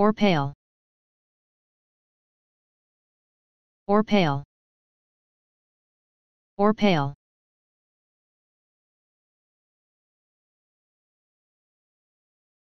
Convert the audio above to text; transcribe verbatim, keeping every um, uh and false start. or pale, or pale, or pale.